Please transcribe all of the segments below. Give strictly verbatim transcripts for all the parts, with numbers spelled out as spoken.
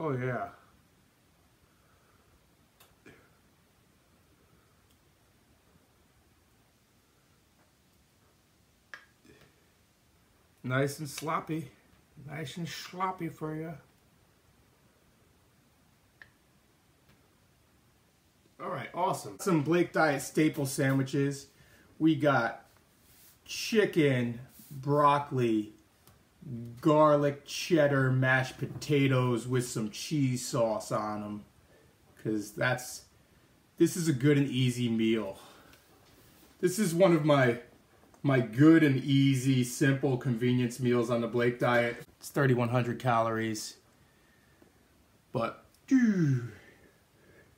Oh yeah. Nice and sloppy. Nice and sloppy for you. All right, awesome. Some Blake Diet staple sandwiches. We got chicken, broccoli, garlic cheddar mashed potatoes with some cheese sauce on them, because that's this is a good and easy meal. This is one of my my good and easy, simple convenience meals on the Blake Diet. It's thirty-one hundred calories, but dude,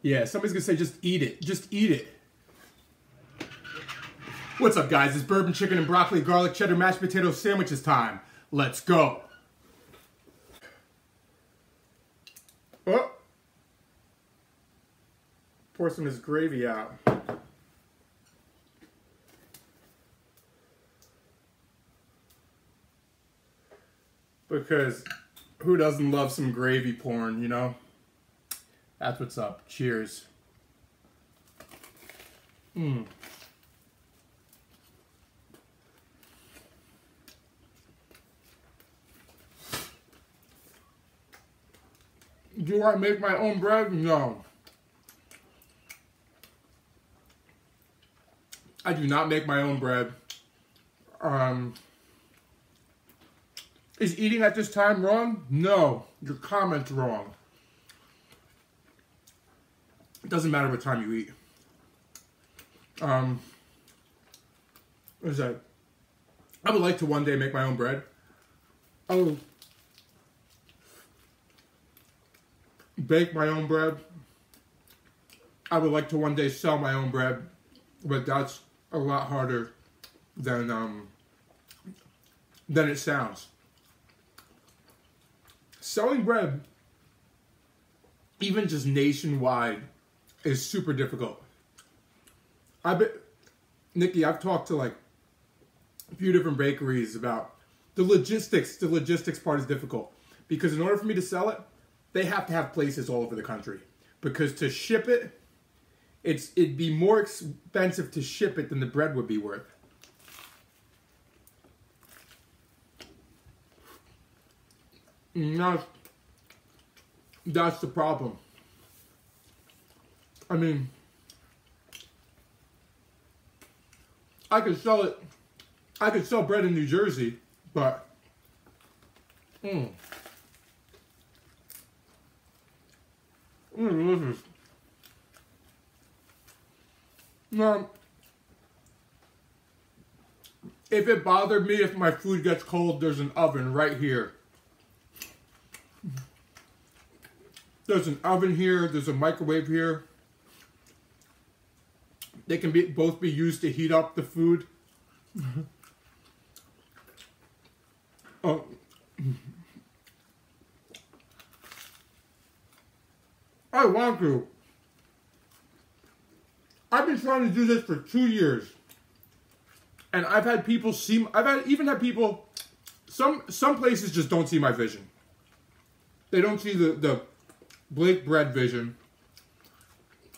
yeah, somebody's gonna say just eat it, just eat it. What's up, guys? It's bourbon chicken and broccoli garlic cheddar mashed potato sandwiches time. Let's go. Oh. Pour some of this gravy out. Because who doesn't love some gravy porn, you know? That's what's up. Cheers. Mmm. Do I make my own bread? No. I do not make my own bread. Um, is eating at this time wrong? No. Your comment's wrong. It doesn't matter what time you eat. Um, what is that? I would like to one day make my own bread. Oh. Bake my own bread. I would like to one day sell my own bread, but that's a lot harder than um than it sounds. Selling bread, even just nationwide, is super difficult. I bet, Nikki, I've talked to like a few different bakeries about the logistics. The logistics part is difficult because in order for me to sell it, they have to have places all over the country, because to ship it, it's it'd be more expensive to ship it than the bread would be worth. Now, that's the problem. I mean, I could sell it. I could sell bread in New Jersey, but. Mm, Mm, delicious. Now, if it bothered me if my food gets cold, there's an oven right here. There's an oven here. There's a microwave here. They can be both be used to heat up the food. Oh. I want to. I've been trying to do this for two years, and I've had people see. I've had even had people. Some some places just don't see my vision. They don't see the the Blake bread vision.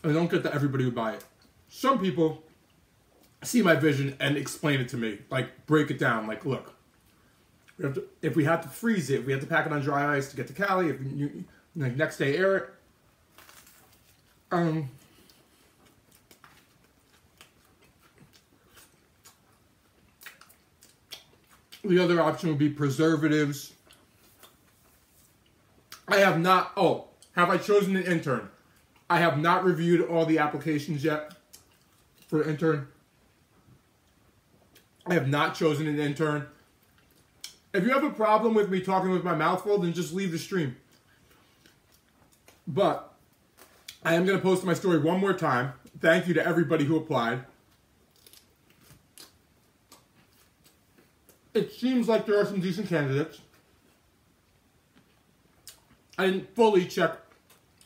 I don't get to everybody who buy it. Some people see my vision and explain it to me, like break it down. Like, look, we have to, if we have to freeze it, if we have to pack it on dry ice to get to Cali. If you, like, next day air it. Um, the other option would be preservatives. I have not, oh, have I chosen an intern? I have not reviewed all the applications yet for intern. I have not chosen an intern. If you have a problem with me talking with my mouth full, then just leave the stream. But I am going to post my story one more time. Thank you to everybody who applied. It seems like there are some decent candidates. I didn't fully check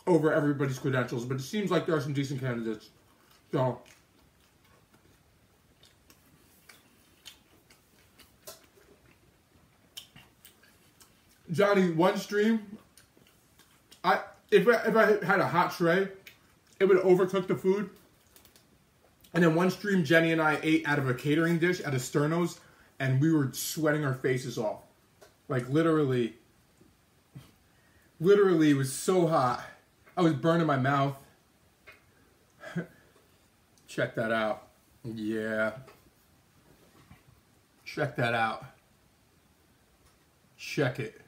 over everybody's credentials, but it seems like there are some decent candidates. So, Johnny, one stream, I if I, if I had a hot tray, it would overcook the food. And then one stream, Jenny and I ate out of a catering dish at a Sterno's, and we were sweating our faces off. Like, literally, literally, it was so hot. I was burning my mouth. Check that out. Yeah. Check that out. Check it.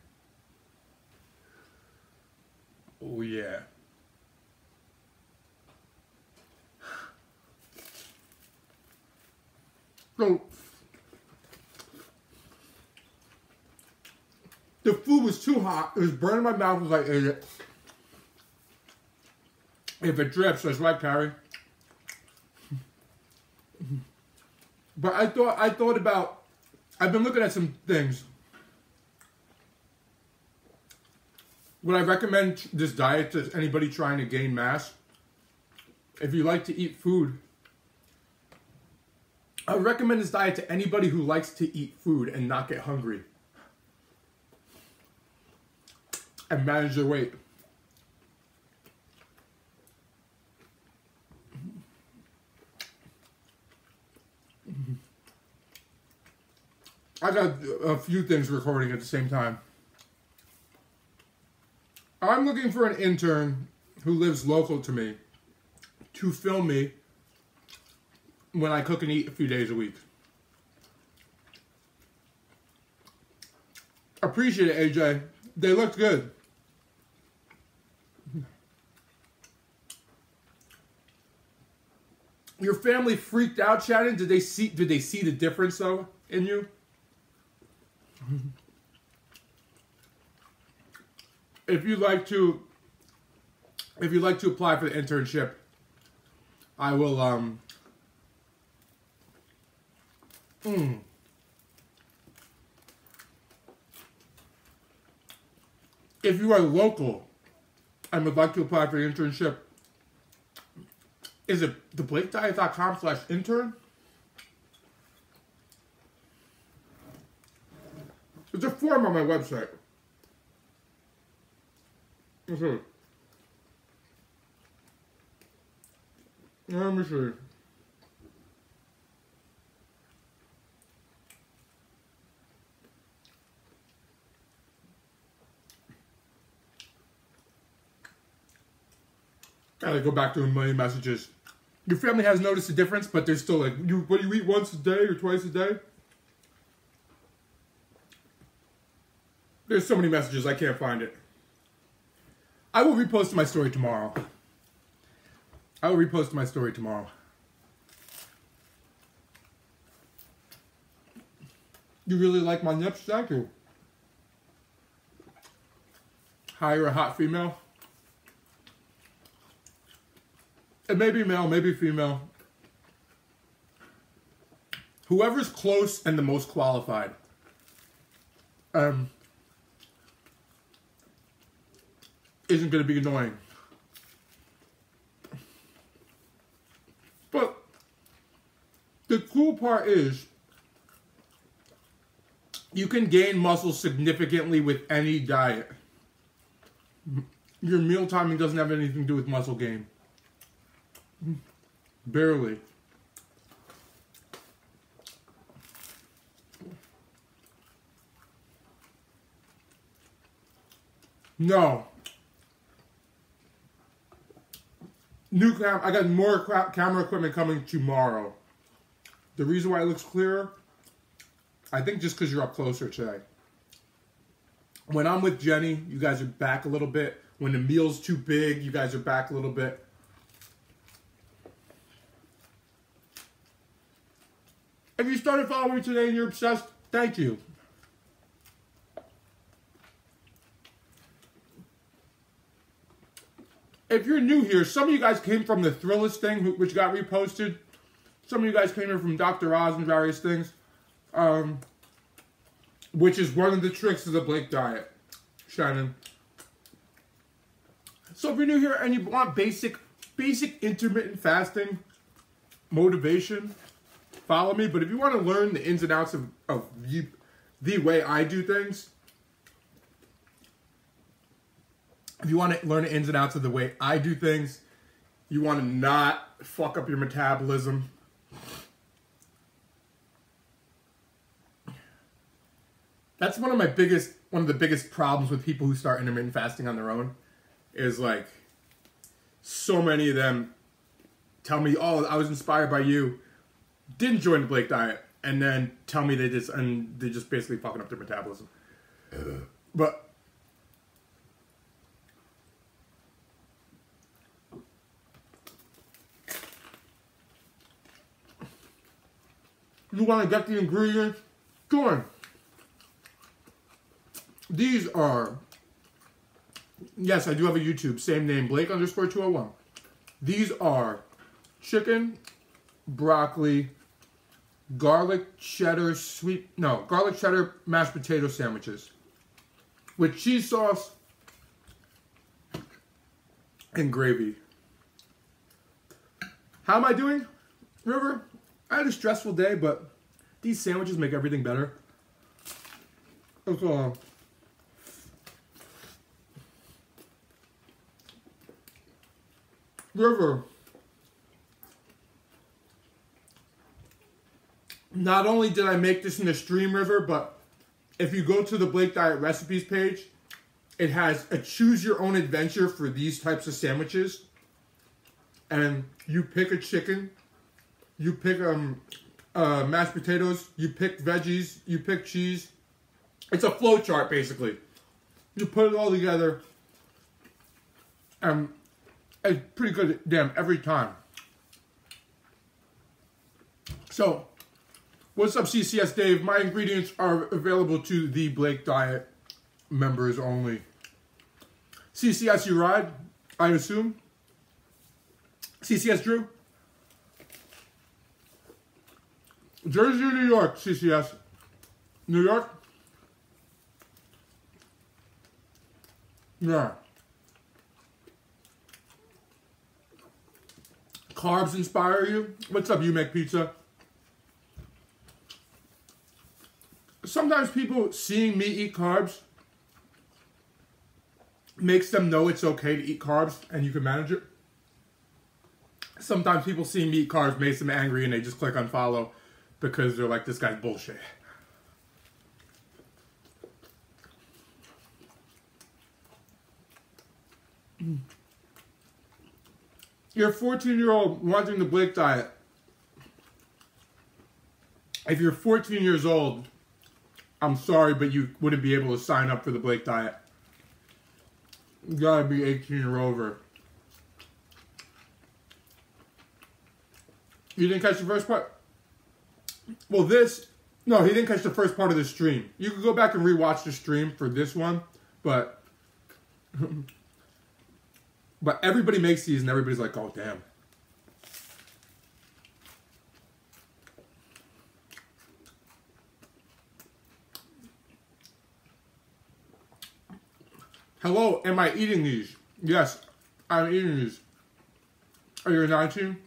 Oh, yeah. So, the food was too hot. It was burning my mouth. It was like, hey, if it drips, that's right, Carrie. But I thought, I thought about, I've been looking at some things. Would I recommend this diet to anybody trying to gain mass? If you like to eat food, I recommend this diet to anybody who likes to eat food and not get hungry and manage their weight. I got a few things recording at the same time. I'm looking for an intern who lives local to me to film me when I cook and eat a few days a week. Appreciate it, A J. They looked good. Your family freaked out, Shannon. Did they see? Did they see the difference though in you? If you'd like to, if you'd like to apply for the internship, I will. Um, Mm. If you are local and would like to apply for the internship, is it the blake diet dot com slash intern? There's a form on my website. Let's see. Let me see. Gotta go back to a million messages. Your family has noticed the difference, but they're still like, you, what do you eat once a day or twice a day? There's so many messages, I can't find it. I will repost my story tomorrow. I will repost my story tomorrow. You really like my nips? Thank you. Hire a hot female. It may be male, maybe female. Whoever's close and the most qualified. Um, isn't going to be annoying. But the cool part is you can gain muscle significantly with any diet. Your meal timing doesn't have anything to do with muscle gain. Barely. No. New cam. I got more camera equipment coming tomorrow. The reason why it looks clearer, I think, just because you're up closer today. When I'm with Jenny, you guys are back a little bit. When the meal's too big, you guys are back a little bit. If you started following me today and you're obsessed, thank you. If you're new here, some of you guys came from the Thrillist thing, which got reposted. Some of you guys came here from Doctor Oz and various things, um, which is one of the tricks of the Blake diet, Shannon. So if you're new here and you want basic, basic intermittent fasting motivation, follow me. But if you want to learn the ins and outs of, of the, the way I do things, if you want to learn the ins and outs of the way I do things, you want to not fuck up your metabolism. That's one of my biggest, one of the biggest problems with people who start intermittent fasting on their own is like, so many of them tell me, oh, I was inspired by you, didn't join the Blake Diet, and then tell me they just, and they just basically fucking up their metabolism. But you want to get the ingredients going. These are, yes, I do have a YouTube, same name, Blake underscore two oh one. These are chicken, broccoli, garlic cheddar sweet, no, garlic cheddar mashed potato sandwiches with cheese sauce and gravy. How am I doing, River? I had a stressful day, but these sandwiches make everything better. That's all. River, not only did I make this in the stream, River, but if you go to the Blake Diet Recipes page, it has a choose your own adventure for these types of sandwiches. And you pick a chicken, you pick um, uh, mashed potatoes, you pick veggies, you pick cheese. It's a flow chart, basically. You put it all together and it's pretty good damn every time. So, what's up, C C S Dave? My ingredients are available to the Blake Diet members only. C C S, you ride, I assume. C C S Drew. Jersey, New York, C C S. New York. Yeah. Carbs inspire you? What's up, you make pizza? Sometimes people seeing me eat carbs makes them know it's okay to eat carbs and you can manage it. Sometimes people seeing me eat carbs makes them angry and they just click unfollow because they're like, this guy's bullshit. Mm. You're a fourteen-year-old wanting the Blake Diet. If you're fourteen years old, I'm sorry, but you wouldn't be able to sign up for the Blake Diet. You gotta be eighteen or over. You didn't catch the first part? Well, this... No, he didn't catch the first part of the stream. You can go back and rewatch the stream for this one, but... But everybody makes these and everybody's like, oh, damn. Hello, am I eating these? Yes, I'm eating these. Are you nineteen?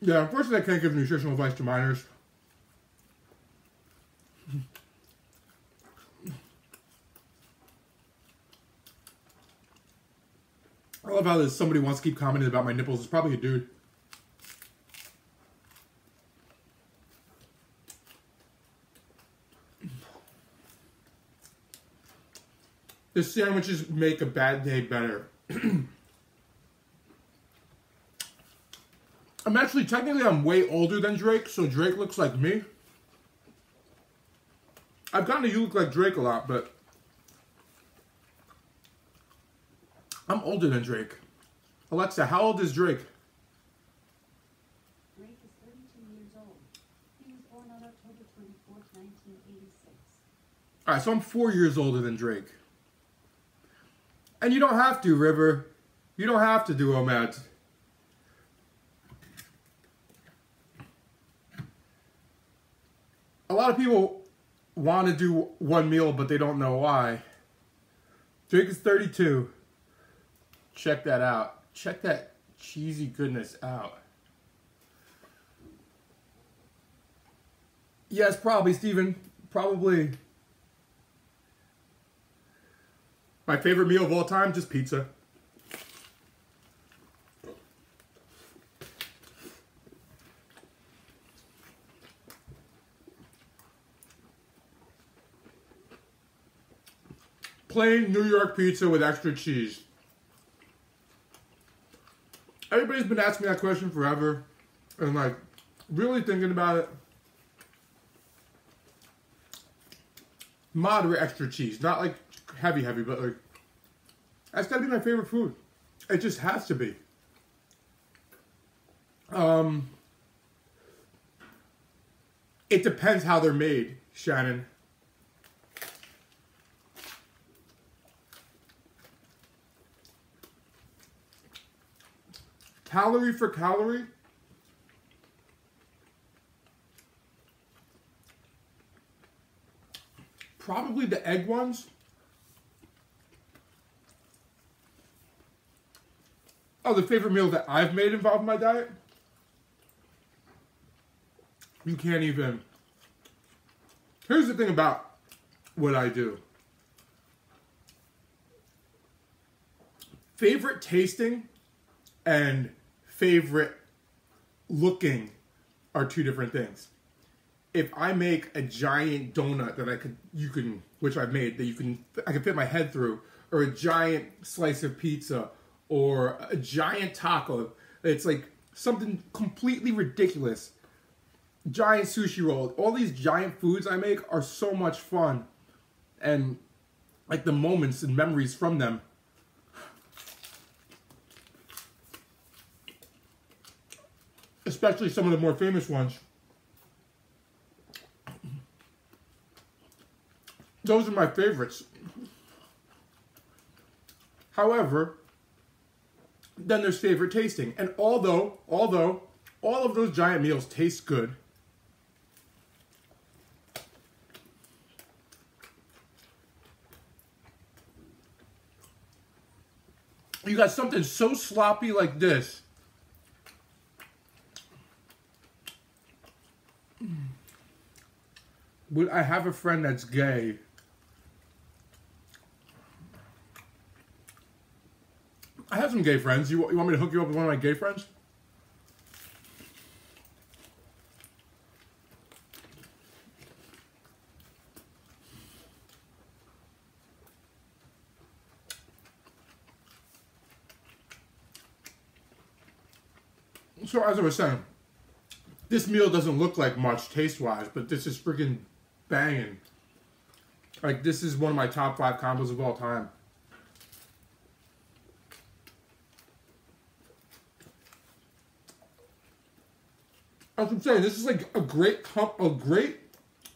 Yeah, unfortunately I can't give nutritional advice to minors. I love how this, somebody wants to keep commenting about my nipples. It's probably a dude. The sandwiches make a bad day better. I'm actually, technically, I'm way older than Drake, so Drake looks like me. I've gotten to you look like Drake a lot, but... I'm older than Drake. Alexa, how old is Drake? Drake is thirty-two years old. He was born on October twenty-fourth, nineteen eighty-six. All right, so I'm four years older than Drake. And you don't have to, River. You don't have to do O M A Ds. A lot of people want to do one meal, but they don't know why. Drake is thirty-two. Check that out. Check that cheesy goodness out. Yes, probably, Steven. probably my favorite meal of all time, just pizza. Plain New York pizza with extra cheese. Everybody's been asking me that question forever, and like really thinking about it. Moderate extra cheese, not like heavy, heavy, but like that's gotta be my favorite food. It just has to be. Um, it depends how they're made, Shannon. Calorie for calorie, probably the egg ones. Oh, the favorite meal that I've made involved in my diet? You can't even. Here's the thing about what I do. Favorite tasting and favorite looking are two different things. If I make a giant donut that I could, you can, which I've made that you can, I can fit my head through, or a giant slice of pizza, or a giant taco, it's like something completely ridiculous. Giant sushi roll, all these giant foods I make are so much fun, and like the moments and memories from them. Especially some of the more famous ones. Those are my favorites. However, then there's favorite tasting. And although, although all of those giant meals taste good, you got something so sloppy like this. Would I have a friend that's gay? I have some gay friends. You, you want me to hook you up with one of my gay friends? So as I was saying, this meal doesn't look like much taste-wise, but this is freaking banging. Like, this is one of my top five combos of all time. As I'm saying, this is like a great, com a great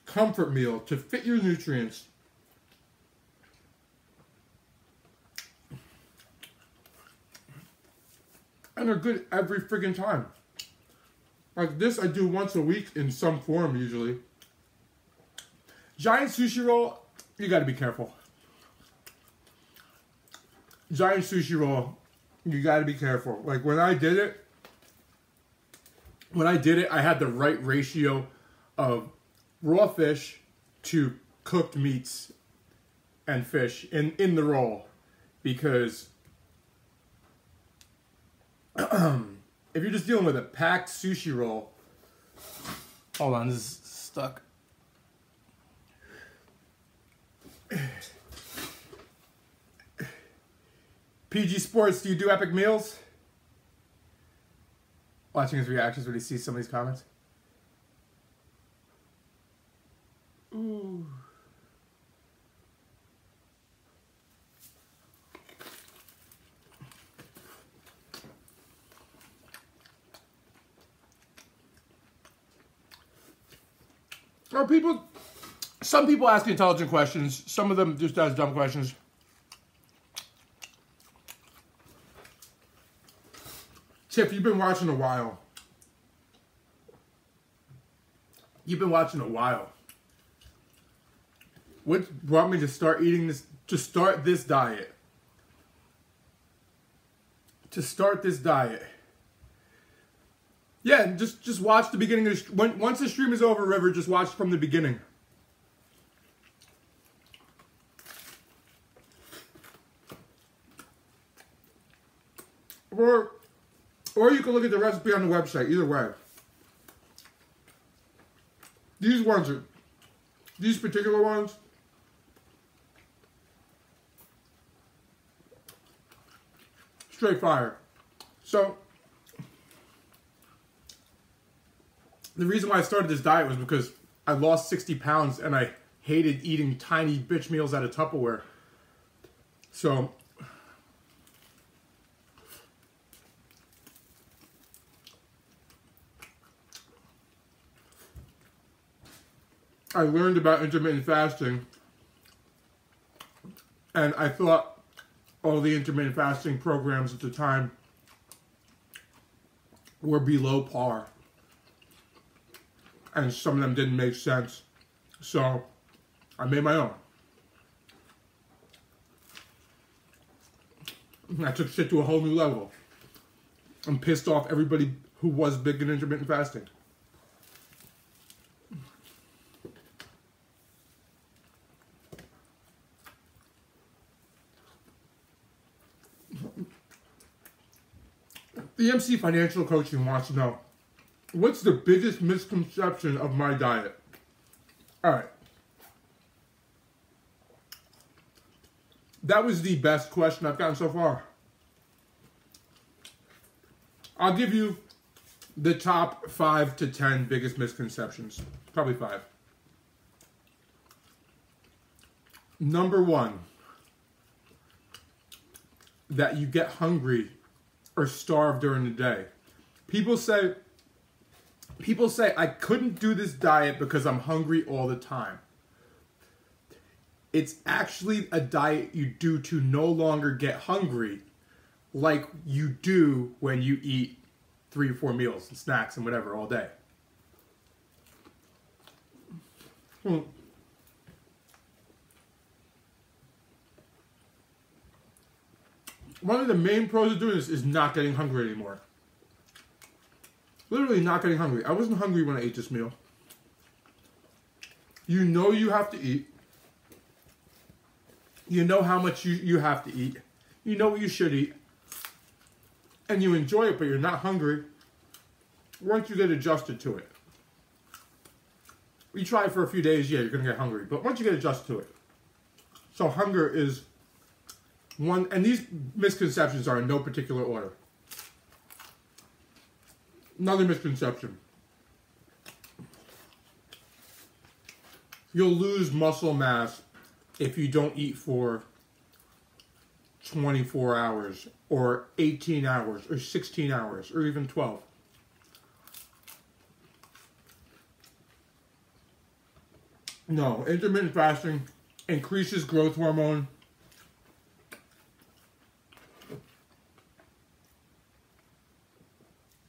comfort meal to fit your nutrients. And they're good every freaking time. Like this I do once a week in some form usually. Giant sushi roll, you gotta be careful. Giant sushi roll, you gotta be careful. Like when I did it, when I did it, I had the right ratio of raw fish to cooked meats and fish in, in the roll. Because if you're just dealing with a packed sushi roll, hold on, this is stuck. P G Sports, do you do epic meals? Watching his reactions when he sees some of these comments. Ooh. Are people, some people ask intelligent questions. Some of them just ask dumb questions. Tiff, you've been watching a while. You've been watching a while. What brought me to start eating this, to start this diet? To start this diet. Yeah, just just watch the beginning of the, when, once the stream is over, River, just watch from the beginning. or or you can look at the recipe on the website. Either way, these ones are, these particular ones, straight fire. So the reason why I started this diet was because I lost sixty pounds and I hated eating tiny bitch meals out of Tupperware. So I learned about intermittent fasting, and I thought all the intermittent fasting programs at the time were below par, and some of them didn't make sense. So I made my own. I took shit to a whole new level. I'm pissed off everybody who was big in intermittent fasting. The E M C Financial Coaching wants to know, what's the biggest misconception of my diet? All right. That was the best question I've gotten so far. I'll give you the top five to ten biggest misconceptions. Probably five. Number one, that you get hungry or starve during the day. People say, people say, I couldn't do this diet because I'm hungry all the time. It's actually a diet you do to no longer get hungry like you do when you eat three or four meals and snacks and whatever all day. Hmm. One of the main pros of doing this is not getting hungry anymore. Literally not getting hungry. I wasn't hungry when I ate this meal. You know you have to eat. You know how much you, you have to eat. You know what you should eat. And you enjoy it, but you're not hungry once you get adjusted to it. You try it for a few days, yeah, you're going to get hungry. But once you get adjusted to it. So hunger is one, and these misconceptions are in no particular order. Another misconception. You'll lose muscle mass if you don't eat for twenty-four hours or eighteen hours or sixteen hours or even twelve. No, intermittent fasting increases growth hormone.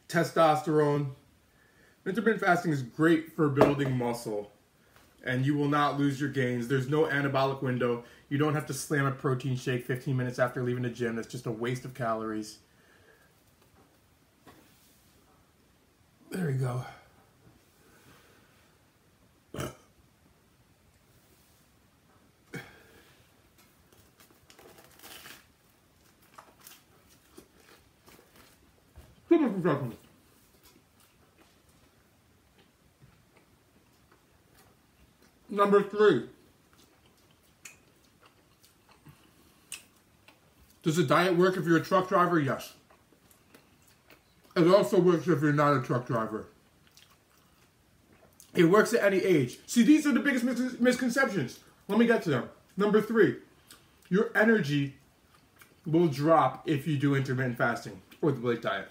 Testosterone. Intermittent fasting is great for building muscle, and you will not lose your gains. There's no anabolic window. You don't have to slam a protein shake fifteen minutes after leaving the gym. That's just a waste of calories. There we go. So much for number three. Does a diet work if you're a truck driver? Yes. It also works if you're not a truck driver. It works at any age. See, these are the biggest mis misconceptions. Let me get to them. Number three, your energy will drop if you do intermittent fasting or the Blake diet.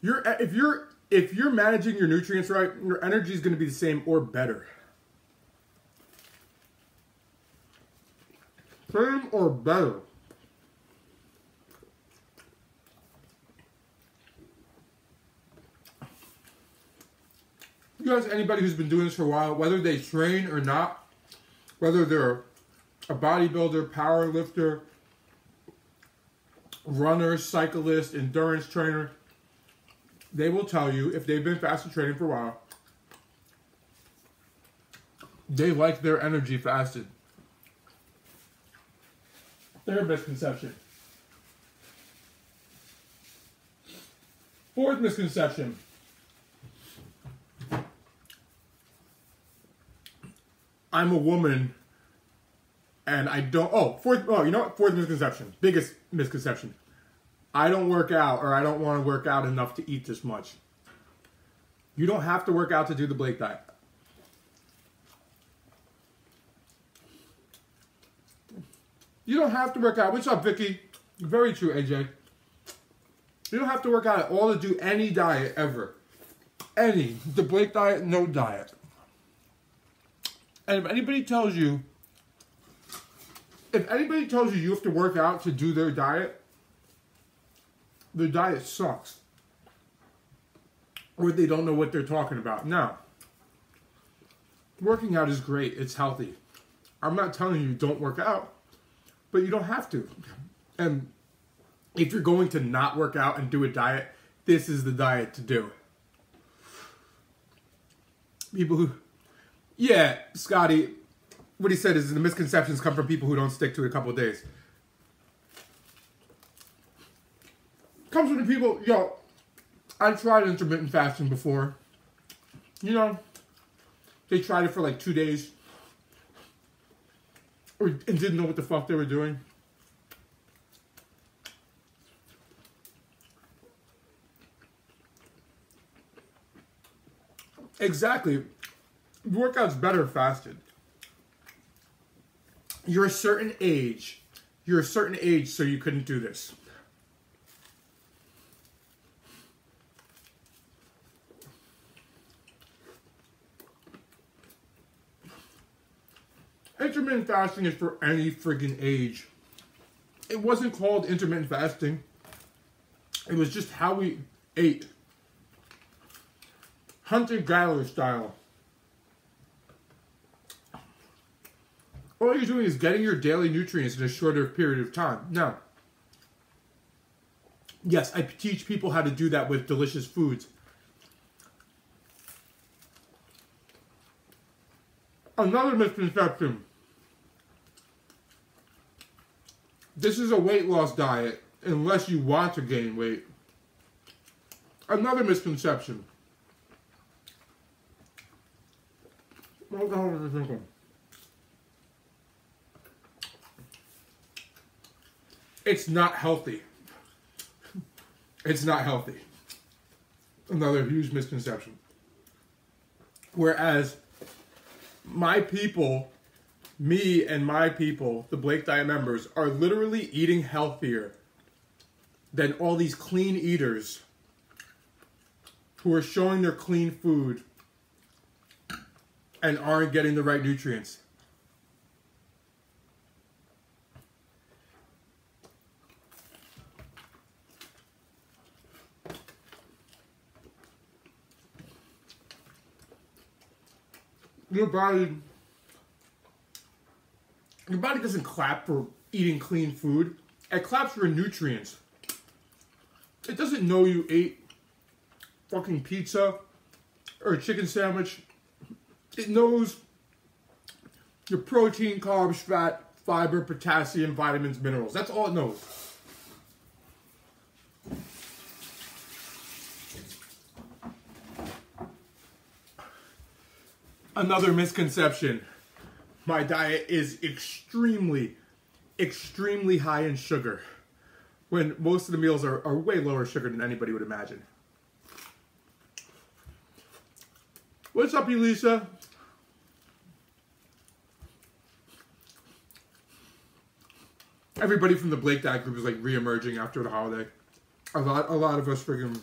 You're, if you're If you're managing your nutrients right, your energy is going to be the same or better. Same or better. You guys, anybody who's been doing this for a while, whether they train or not, whether they're a bodybuilder, power lifter, runner, cyclist, endurance trainer, they will tell you, if they've been fasted training for a while, they like their energy fasted. They're a misconception. Fourth misconception. I'm a woman and I don't, oh, fourth, oh, you know what? Fourth misconception, biggest misconception. I don't work out, or I don't want to work out enough to eat this much. You don't have to work out to do the Blake diet. You don't have to work out. What's up, Vicky? Very true, A J. You don't have to work out at all to do any diet ever. Any. The Blake diet, no diet. And if anybody tells you, if anybody tells you you have to work out to do their diet, their diet sucks. Or they don't know what they're talking about. Now, working out is great. It's healthy. I'm not telling you don't work out, but you don't have to. And if you're going to not work out and do a diet, this is the diet to do. People who, yeah, Scotty, what he said is the misconceptions come from people who don't stick to it a couple of days. Comes from the people, yo, I tried intermittent fasting before. You know, they tried it for like two days or, and didn't know what the fuck they were doing. Exactly. Workout's better fasted. You're a certain age. You're a certain age, so you couldn't do this. Intermittent fasting is for any friggin' age. It wasn't called intermittent fasting. It was just how we ate. Hunter-gatherer style. All you're doing is getting your daily nutrients in a shorter period of time. Now, yes, I teach people how to do that with delicious foods. Another misconception. This is a weight loss diet unless you want to gain weight. Another misconception. What the hell was I thinking? It's not healthy. It's not healthy. Another huge misconception. Whereas my people, me and my people, the Blake Diet members, are literally eating healthier than all these clean eaters who are showing their clean food and aren't getting the right nutrients. Your body, your body doesn't clap for eating clean food. It claps for nutrients. It doesn't know you ate fucking pizza or a chicken sandwich. It knows your protein, carbs, fat, fiber, potassium, vitamins, minerals. That's all it knows. Another misconception. My diet is extremely, extremely high in sugar, when most of the meals are, are way lower sugar than anybody would imagine. What's up, Elisa? Everybody from the Blake Diet group is like re-emerging after the holiday. A lot, a lot of us friggin',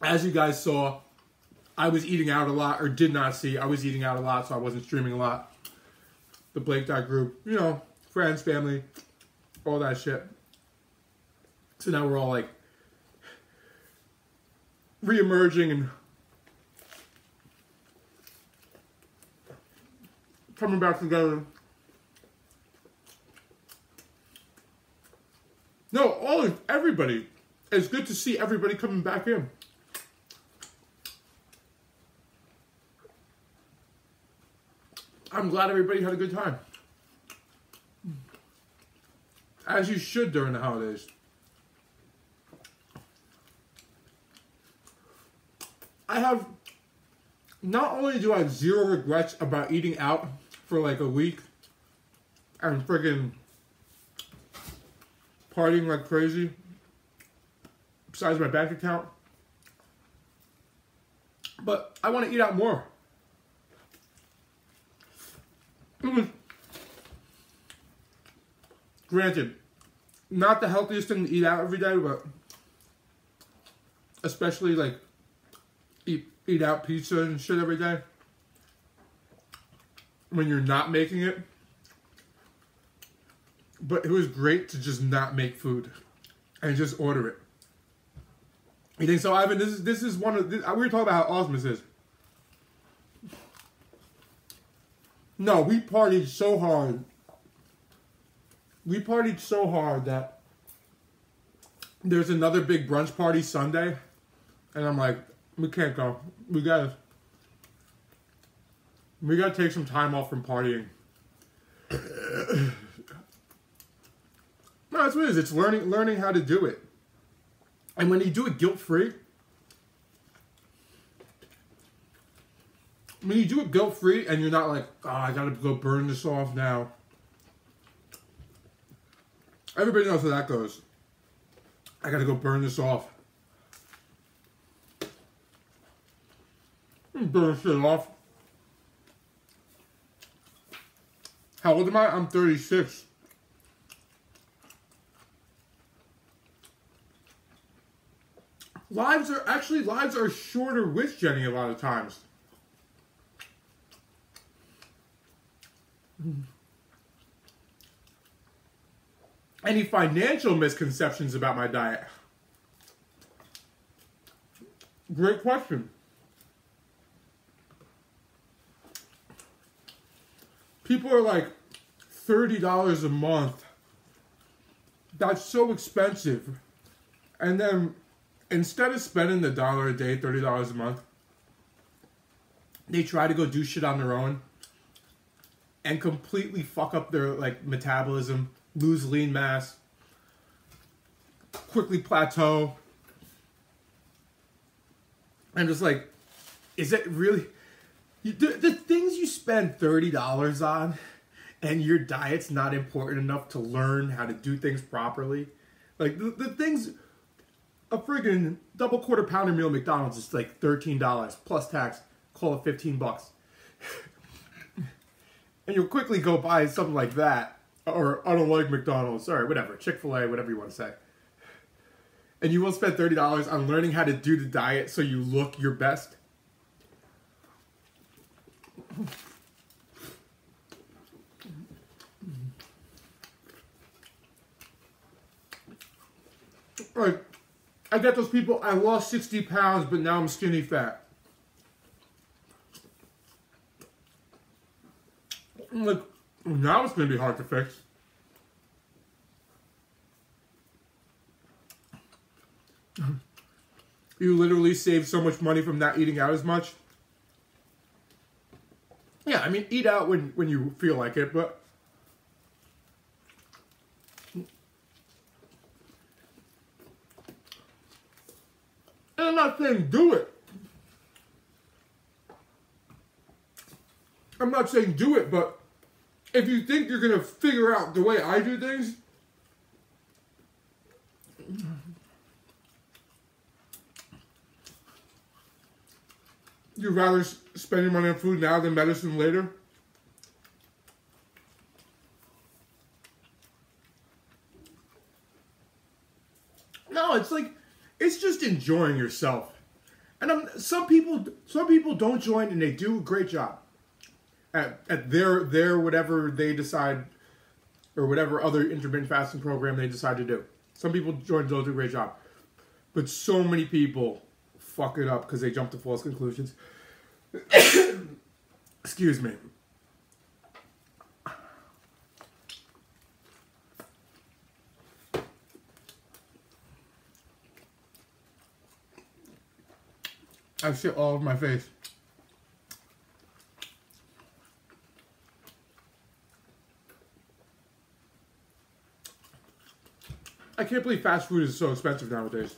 as you guys saw, I was eating out a lot, or did not see. I was eating out a lot, so I wasn't streaming a lot. The Blake Diet group, you know, friends, family, all that shit. So now we're all like re-emerging and coming back together. No, all of everybody. It's good to see everybody coming back in. I'm glad everybody had a good time. As you should during the holidays. I have, not only do I have zero regrets about eating out for like a week and friggin' partying like crazy, besides my bank account, but I want to eat out more. Mm. Granted, not the healthiest thing to eat out every day, but especially like eat eat out pizza and shit every day when you're not making it. But it was great to just not make food and just order it. You think so, Ivan? This is this is one of this, we were talking about how awesome this is. No, we partied so hard. We partied so hard that there's another big brunch party Sunday, and I'm like, we can't go. We gotta, we gotta take some time off from partying. No, that's what it is. It's learning, learning how to do it. And when you do it guilt-free, when you do it guilt-free and you're not like, oh, I gotta go burn this off now. Everybody knows how that goes. I gotta go burn this off. Burn shit off. How old am I? I'm thirty-six. Lives are, actually, lives are shorter with Jenny a lot of times. Any financial misconceptions about my diet? Great question. People are like, thirty dollars a month. That's so expensive. And then, instead of spending the dollar a day, thirty dollars a month, they try to go do shit on their own and completely fuck up their like metabolism, lose lean mass, quickly plateau. And just like, is it really? You, the, the things you spend thirty dollars on and your diet's not important enough to learn how to do things properly. Like the, the things... A friggin' double quarter pounder meal at McDonald's is like thirteen dollars plus tax, call it fifteen bucks. And you'll quickly go buy something like that, or I don't like McDonald's, sorry, whatever, Chick-fil-A, whatever you want to say. And you will spend thirty dollars on learning how to do the diet so you look your best. All right. I got those people, I lost sixty pounds, but now I'm skinny fat. I'm like, now it's going to be hard to fix. You literally save so much money from not eating out as much. Yeah, I mean, eat out when, when you feel like it, but... And I'm not saying do it. I'm not saying do it, but if you think you're going to figure out the way I do things, you'd rather spend your money on food now than medicine later. No, it's like, it's just enjoying yourself. And I'm, some people some people don't join and they do a great job at, at their, their whatever they decide or whatever other intermittent fasting program they decide to do. Some people join and don't do a great job. But so many people fuck it up because they jump to false conclusions. Excuse me. I have shit all over my face. I can't believe fast food is so expensive nowadays.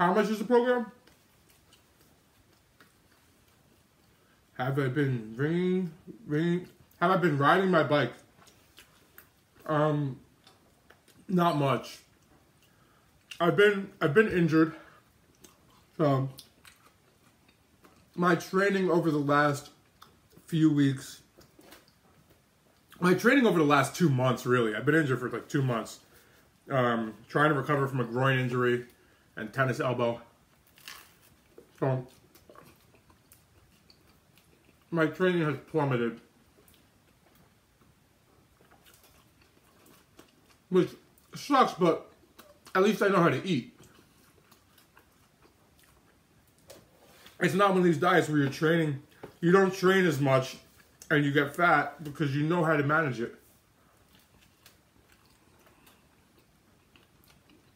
How much is the program? Have I been ringing, ringing? Have I been riding my bike? Um, not much. I've been I've been injured. So my training over the last few weeks, my training over the last two months really. I've been injured for like two months. Um, trying to recover from a groin injury and tennis elbow. So my training has plummeted, which sucks, but at least I know how to eat. It's not one of these diets where you're training, you don't train as much and you get fat because you know how to manage it,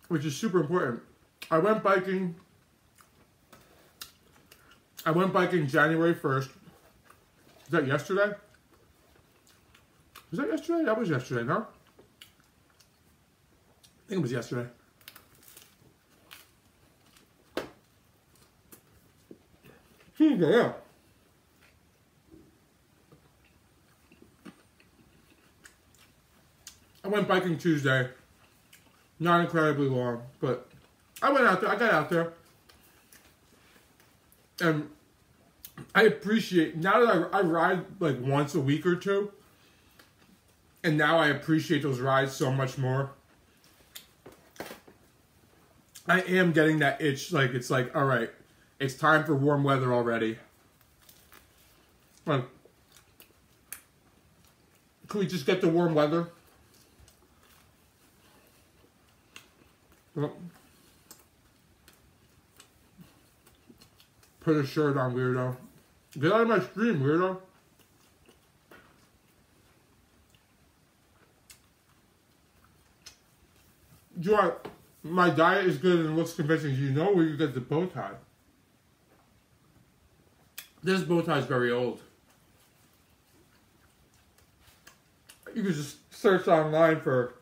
which is super important. I went biking, I went biking January first. Is that yesterday? Was that yesterday? That was yesterday, no? I think it was yesterday. Tuesday, yeah. I went biking Tuesday. Not incredibly long, but I went out there. I got out there. And I appreciate, now that I, I ride like once a week or two, and now I appreciate those rides so much more. I am getting that itch, like it's like, all right, it's time for warm weather already. Like, can we just get the warm weather? Put a shirt on, weirdo. Get out of my stream, weirdo. Do you want, my diet is good and looks convincing. You know where you get the bow tie. This bow tie is very old. You can just search online for,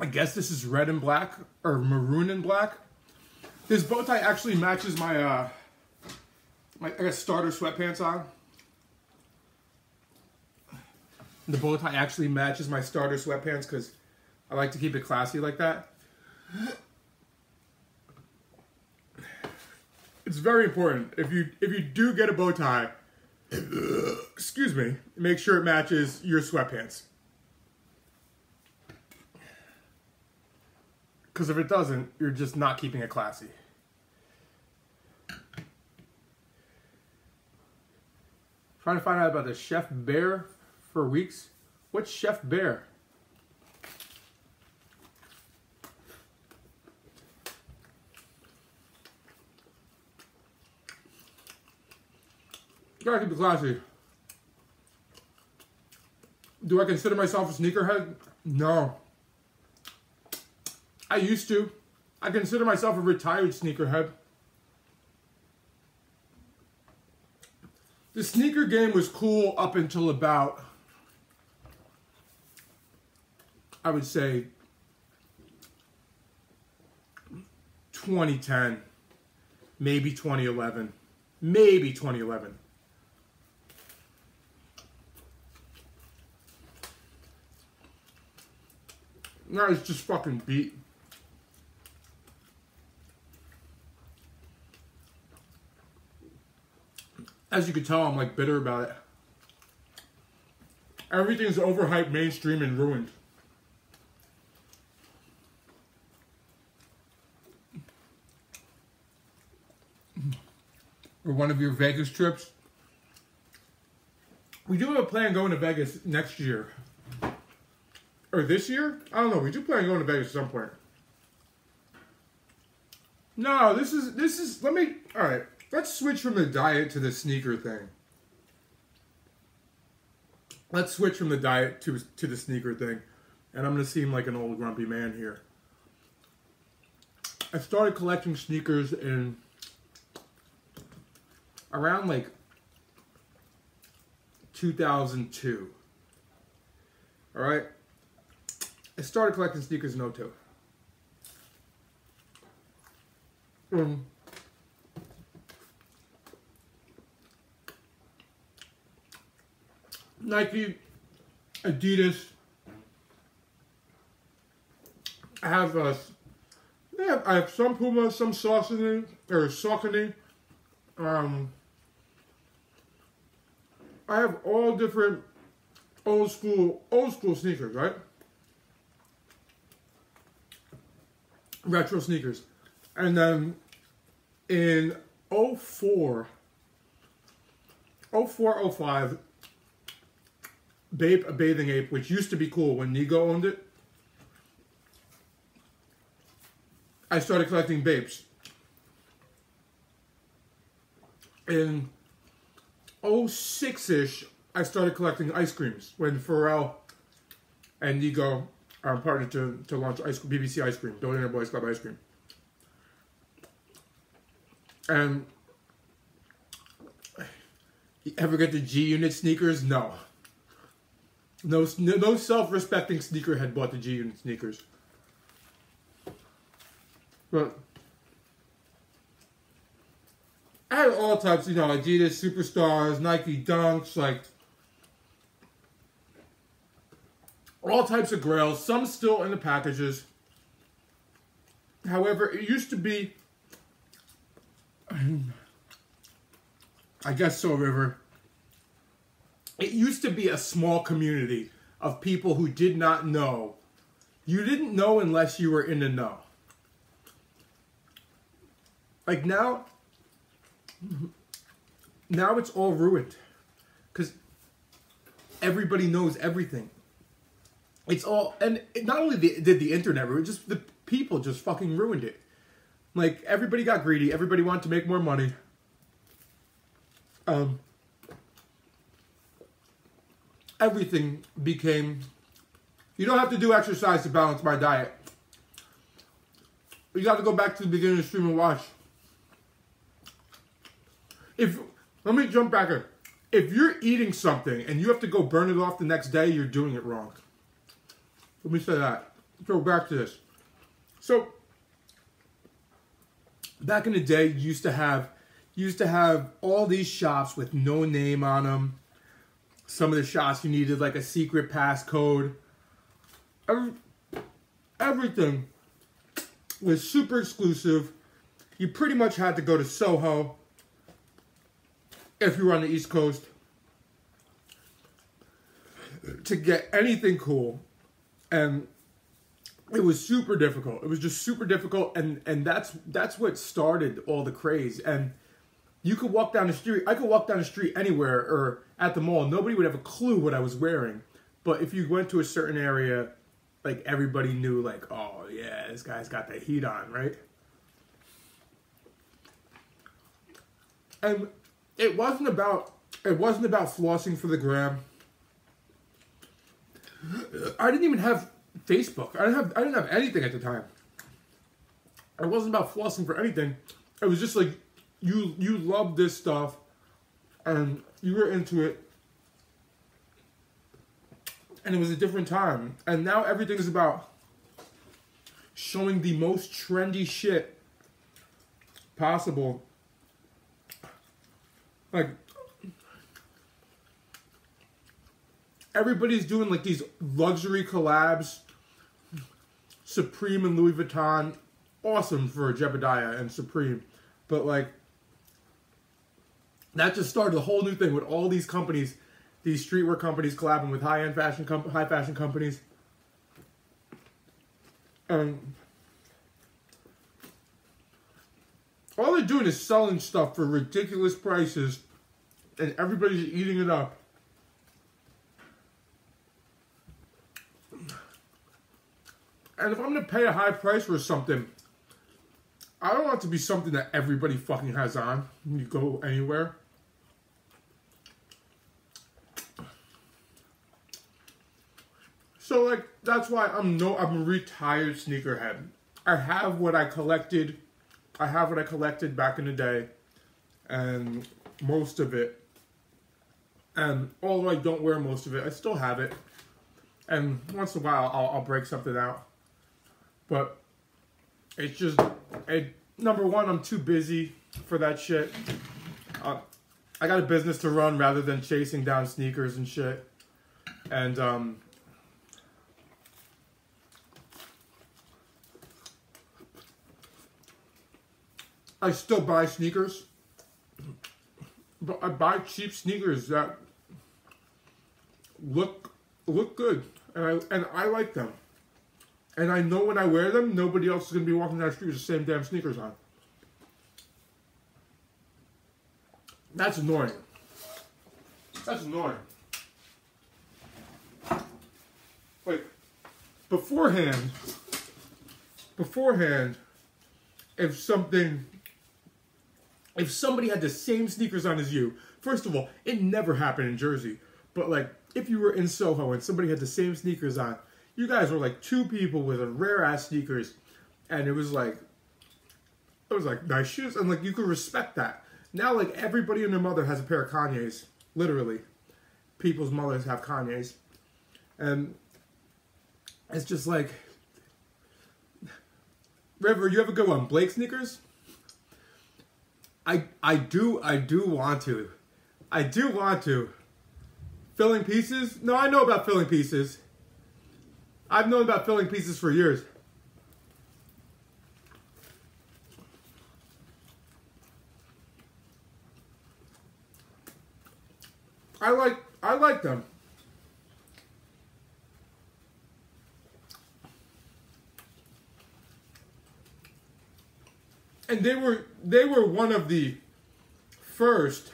I guess this is red and black, or maroon and black. This bow tie actually matches my, uh, my I got starter sweatpants on. The bow tie actually matches my starter sweatpants because I like to keep it classy like that. It's very important. If you if you do get a bow tie, excuse me, make sure it matches your sweatpants. Because if it doesn't, you're just not keeping it classy. Trying to find out about the Chef Bear for weeks. What's Chef Bear? You gotta keep it classy. Do I consider myself a sneakerhead? No. I used to. I consider myself a retired sneakerhead. The sneaker game was cool up until about, I would say, twenty ten, maybe twenty eleven, maybe twenty eleven. Now it's just fucking beat. As you can tell, I'm like bitter about it. Everything's overhyped, mainstream, and ruined. Or one of your Vegas trips. We do have a plan going to Vegas next year. Or this year? I don't know. We do plan on going to Vegas at some point. No, this is, this is, let me, all right. Let's switch from the diet to the sneaker thing. Let's switch from the diet to, to the sneaker thing. And I'm going to seem like an old grumpy man here. I started collecting sneakers in around like two thousand two. All right? I started collecting sneakers in oh two. Mm. Nike, Adidas have a, they have, I have some Puma, some Saucony, or Saucony. Um, I have all different old school, old school sneakers, right? Retro sneakers. And then in oh four, oh four, oh five, Bape, a Bathing Ape, which used to be cool when Nigo owned it. I started collecting Bapes. In oh six-ish, I started collecting ice creams when Pharrell and Nigo are partnered to, to launch ice, B B C Ice Cream, Billionaire Boys Club Ice Cream. And you ever get the G-Unit sneakers? No. No, no self-respecting sneakerhead bought the G-Unit sneakers. But I had all types, you know, Adidas, Superstars, Nike Dunks, like all types of Grails, some still in the packages. However, it used to be, I guess so, River. It used to be a small community of people who did not know. You didn't know unless you were in the know. Like now, now it's all ruined because everybody knows everything. It's all, and it not only did the internet ruin it, just the people just fucking ruined it. Like everybody got greedy. Everybody wanted to make more money. Um. Everything became, you don't have to do exercise to balance my diet. You got to go back to the beginning of the stream and watch. If, let me jump back here. If you're eating something and you have to go burn it off the next day, you're doing it wrong. Let me say that. Go back to this. So, back in the day, you used to have, you used to have all these shops with no name on them. Some of the shots you needed like a secret passcode. Every, everything was super exclusive. You pretty much had to go to Soho if you were on the East Coast to get anything cool. And it was super difficult. It was just super difficult. And, and that's, that's what started all the craze. And you could walk down the street. I could walk down the street anywhere or at the mall. Nobody would have a clue what I was wearing. But if you went to a certain area, like everybody knew like, oh yeah, this guy's got the heat on, right? And it wasn't about, it wasn't about flossing for the gram. I didn't even have Facebook. I didn't have, I didn't have anything at the time. It wasn't about flossing for anything. It was just like, You you love this stuff, and you were into it, and it was a different time. And now everything is about showing the most trendy shit possible. Like everybody's doing like these luxury collabs, Supreme and Louis Vuitton, awesome for Jebediah and Supreme, but like. That just started a whole new thing with all these companies, these streetwear companies collabing with high-end fashion, com high fashion companies. Um, all they're doing is selling stuff for ridiculous prices, and everybody's eating it up. And if I'm gonna pay a high price for something, I don't want it to be something that everybody fucking has on when you go anywhere. So like that's why I'm no I'm a retired sneakerhead. I have what I collected. I have what I collected back in the day, and most of it. And although I don't wear most of it, I still have it. And once in a while, I'll, I'll break something out. But it's just it number one, I'm too busy for that shit. Uh, I got a business to run rather than chasing down sneakers and shit. And, um... I still buy sneakers. But I buy cheap sneakers that look look good. And I, and I like them. And I know when I wear them, nobody else is going to be walking down the street with the same damn sneakers on. That's annoying. That's annoying. Like, beforehand, beforehand, if something, if somebody had the same sneakers on as you, first of all, it never happened in Jersey, but like, if you were in Soho and somebody had the same sneakers on, you guys were like two people with a rare-ass sneakers, and it was like, it was like, nice shoes, and like, you could respect that. Now, like, everybody and their mother has a pair of Kanye's, literally. People's mothers have Kanye's, and it's just like, River, you have a good one. Blake sneakers? I I do I do want to. I do want to. Filling pieces? No, I know about filling pieces. I've known about filling pieces for years. I like I like them. And they were they were one of the first.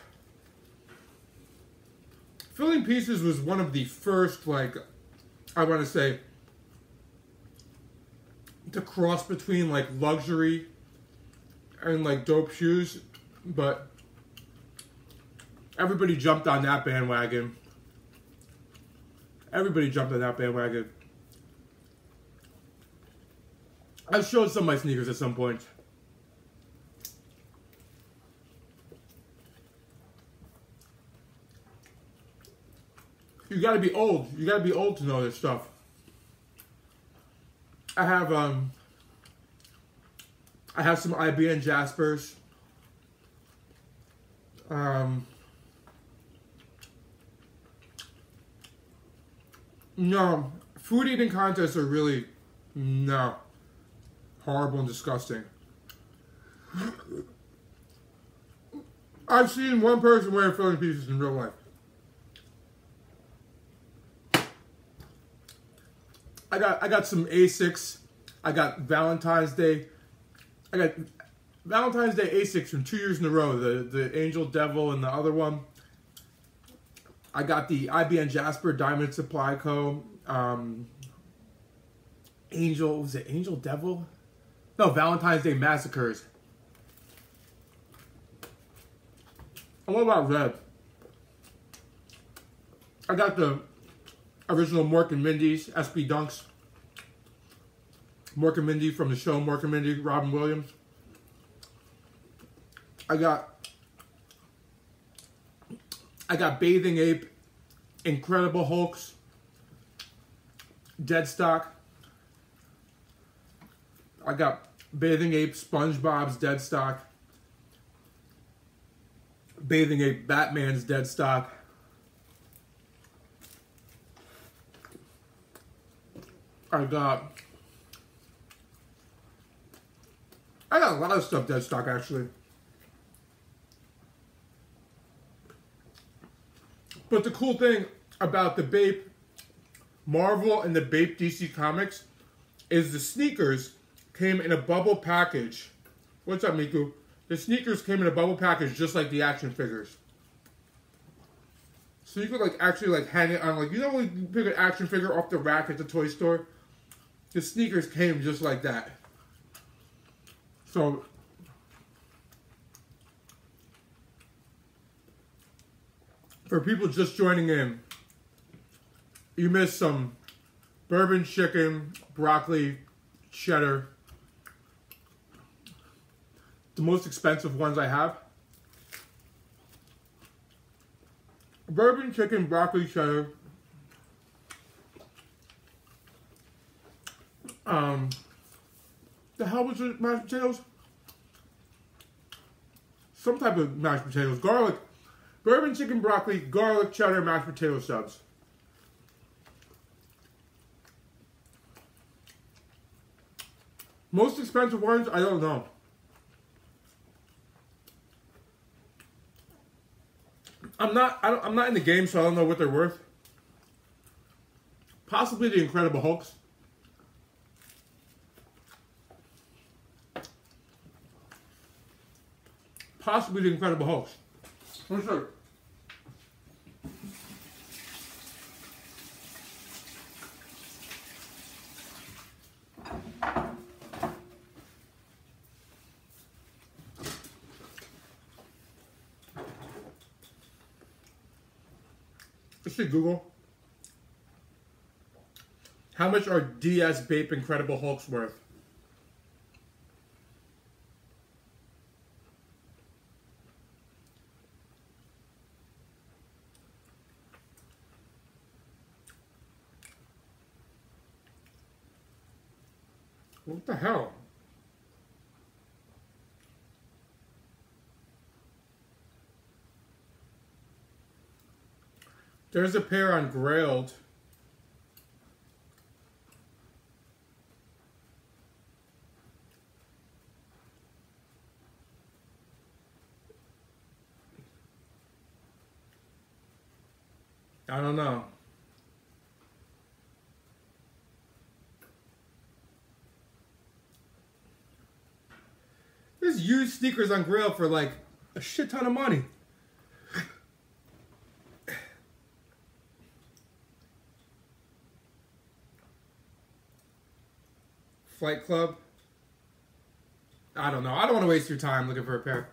Filling pieces was one of the first, like, I want to say, to cross between like luxury and like dope shoes, but everybody jumped on that bandwagon. Everybody jumped on that bandwagon. I've showed some of my sneakers at some point. You gotta be old. You gotta be old to know this stuff. I have um I have some I B M Jaspers. Um No. Food eating contests are really no horrible and disgusting. I've seen one person wearing filling pieces in real life. I got I got some A S I Cs. I got Valentine's Day. I got Valentine's Day A S I Cs from two years in a row. The the Angel Devil and the other one. I got the I B M Jasper Diamond Supply Co. Um, Angel was it Angel Devil? No, Valentine's Day Massacres. I'm all about red. I got the original Mork and Mindy's, S B Dunks. Mork and Mindy from the show Mork and Mindy, Robin Williams. I got I got Bathing Ape, Incredible Hulks, Dead Stock. I got Bathing Ape, SpongeBob's Dead Stock. Bathing Ape, Batman's Dead Stock. I got, I got a lot of stuff dead stock actually, but the cool thing about the Bape, Marvel and the Bape D C Comics, is the sneakers came in a bubble package. What's up, Miku? The sneakers came in a bubble package just like the action figures. So you could like actually like hang it on, like, you know when you pick an action figure off the rack at the toy store. The sneakers came just like that. So for people just joining in, you missed some bourbon chicken, broccoli, cheddar. The most expensive ones I have. Bourbon chicken, broccoli cheddar. Um, the hell was it, mashed potatoes? some type of mashed potatoes, garlic, bourbon chicken broccoli, garlic cheddar mashed potato subs. Most expensive ones, I don't know. I'm not, I don't, I'm not in the game, so I don't know what they're worth. Possibly the Incredible Hulks. Possibly the Incredible Hulks. For sure. Let's see, Google. How much are D S Bape Incredible Hulks worth? What the hell? There's a pair on Grailed. I don't know. There's used sneakers on Grailed for like a shit ton of money. Flight Club. I don't know. I don't want to waste your time looking for a pair.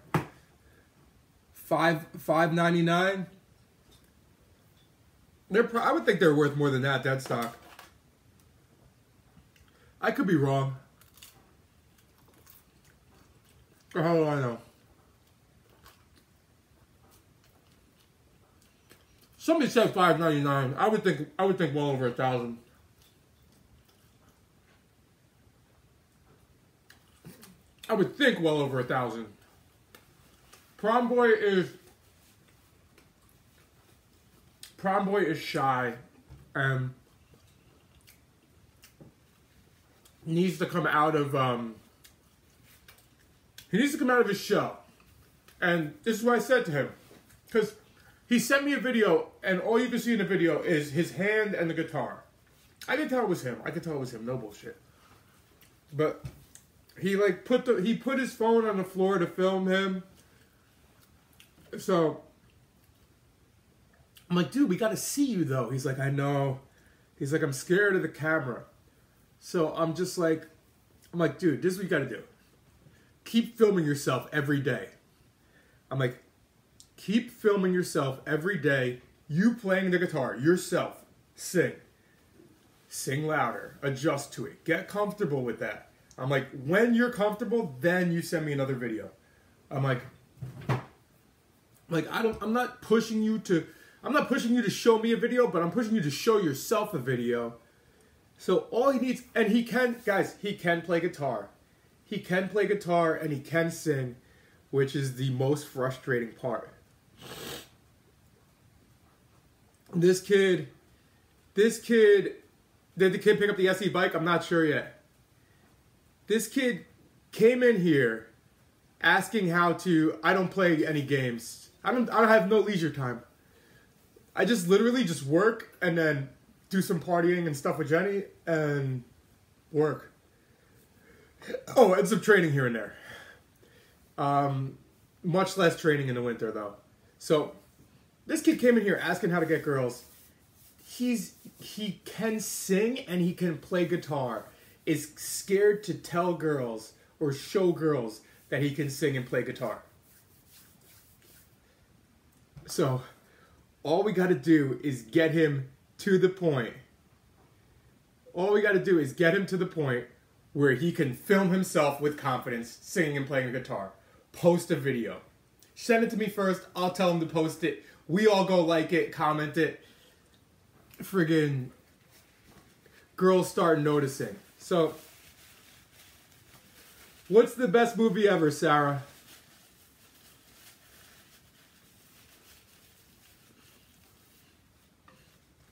Five five ninety nine. They're pro I would think they're worth more than that, that stock. I could be wrong. Or how do I know? Somebody said five ninety nine. I would think I would think well over a thousand. I would think well over a thousand. Prom Boy is Prom Boy is shy and needs to come out of um he needs to come out of his shell. And this is what I said to him, because he sent me a video and all you can see in the video is his hand and the guitar. I could tell it was him. I could tell it was him. No bullshit. But he like put the he put his phone on the floor to film him. So I'm like, dude, we gotta see you though. He's like, I know. He's like, I'm scared of the camera. So I'm just like, I'm like, dude, this is what you gotta do. Keep filming yourself every day. I'm like, keep filming yourself every day. You playing the guitar, yourself, sing. Sing louder, adjust to it, get comfortable with that. I'm like, when you're comfortable, then you send me another video. I'm like, like I don't, I'm not pushing you to, I'm not pushing you to show me a video, but I'm pushing you to show yourself a video. So all he needs, and he can, guys, he can play guitar. He can play guitar and he can sing, which is the most frustrating part. This kid, this kid, did the kid pick up the S E bike? I'm not sure yet. This kid came in here asking how to, I don't play any games. I don't, I have no leisure time. I just literally just work and then do some partying and stuff with Jenny and work. Oh, and some training here and there. Um, much less training in the winter though. So this kid came in here asking how to get girls. He's, he can sing and he can play guitar. Is scared to tell girls or show girls that he can sing and play guitar. So all we got to do is get him to the point. All we got to do is get him to the point where he can film himself with confidence singing and playing a guitar. Post a video. Send it to me first. I'll tell him to post it. We all go like it, comment it. Friggin' girls start noticing. So, what's the best movie ever, Sarah?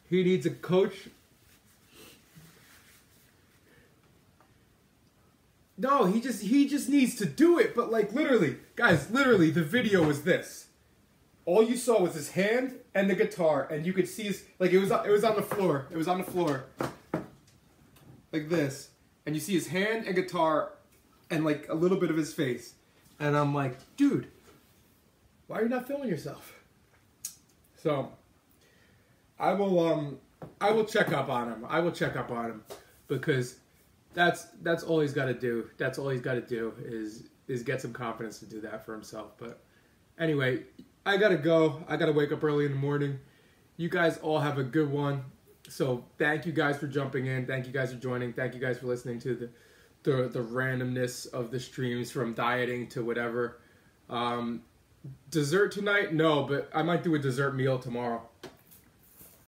He needs a coach. No, he just he just needs to do it. But like literally, guys, literally the video was this. All you saw was his hand and the guitar, and you could see his, like, it was it was on the floor. It was on the floor. Like this. And you see his hand and guitar and like a little bit of his face. And I'm like, dude, why are you not filming yourself? So I will um I will check up on him. I will check up on him because that's that's all he's gotta do. That's all he's gotta do is is get some confidence to do that for himself. But anyway, I gotta go. I gotta wake up early in the morning. You guys all have a good one. So thank you guys for jumping in. Thank you guys for joining. Thank you guys for listening to the the, the randomness of the streams, from dieting to whatever. Um, dessert tonight? No, but I might do a dessert meal tomorrow.